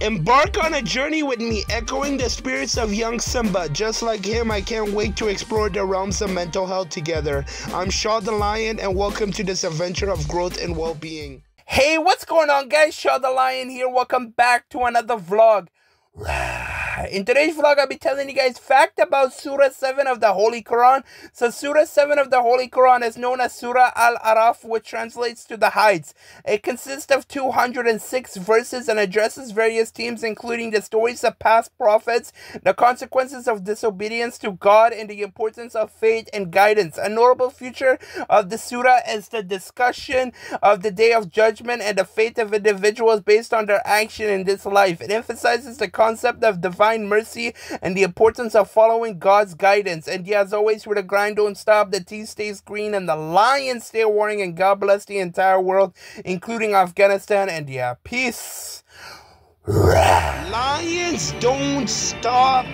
Embark on a journey with me, echoing the spirits of young Simba. Just like him, I can't wait to explore the realms of mental health together. I'm Shah the Lion, and welcome to this adventure of growth and well-being. Hey, what's going on, guys? Shah the Lion here. Welcome back to another vlog. In today's vlog, I'll be telling you guys fact about Surah 7 of the Holy Quran. So Surah 7 of the Holy Quran is known as Surah Al-A'raf, which translates to the heights. It consists of 206 verses and addresses various themes, including the stories of past prophets, the consequences of disobedience to God, and the importance of faith and guidance. A notable feature of the Surah is the discussion of the Day of Judgment and the fate of individuals based on their action in this life. It emphasizes the concept of divine mercy and the importance of following God's guidance. And yeah, as always, where the grind don't stop, the tea stays green, and the lions stay warring. And God bless the entire world, including Afghanistan. And yeah, peace. Lions don't stop.